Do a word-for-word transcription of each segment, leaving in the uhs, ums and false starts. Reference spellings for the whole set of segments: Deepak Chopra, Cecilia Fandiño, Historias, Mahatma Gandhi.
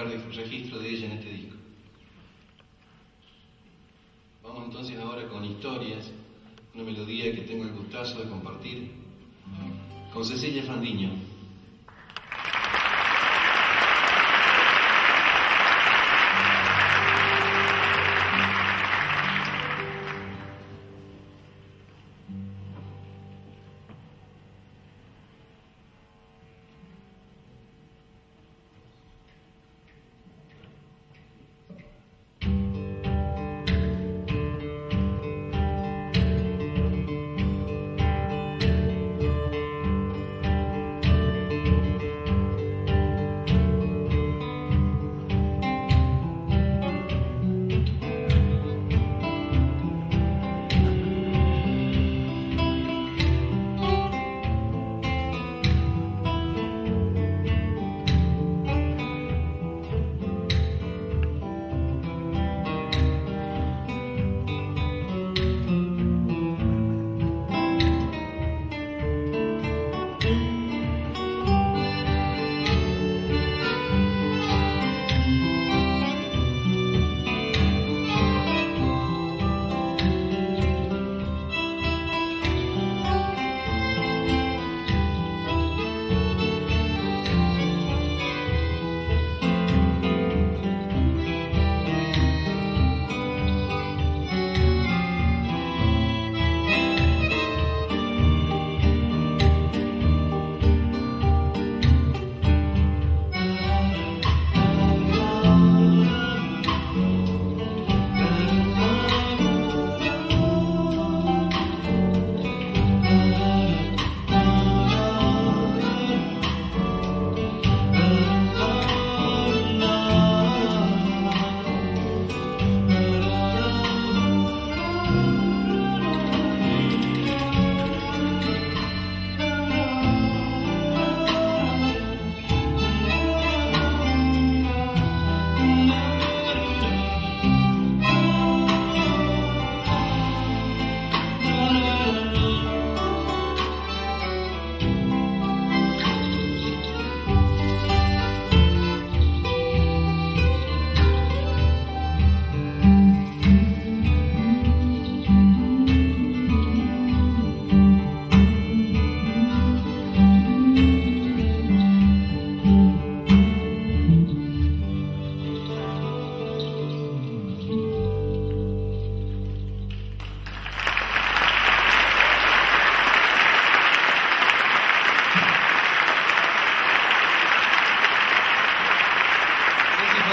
encargo y registro de ella en este disco. Vamos entonces ahora con Historias, una melodía que tengo el gustazo de compartir con Cecilia Fandiño.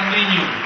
Thank you.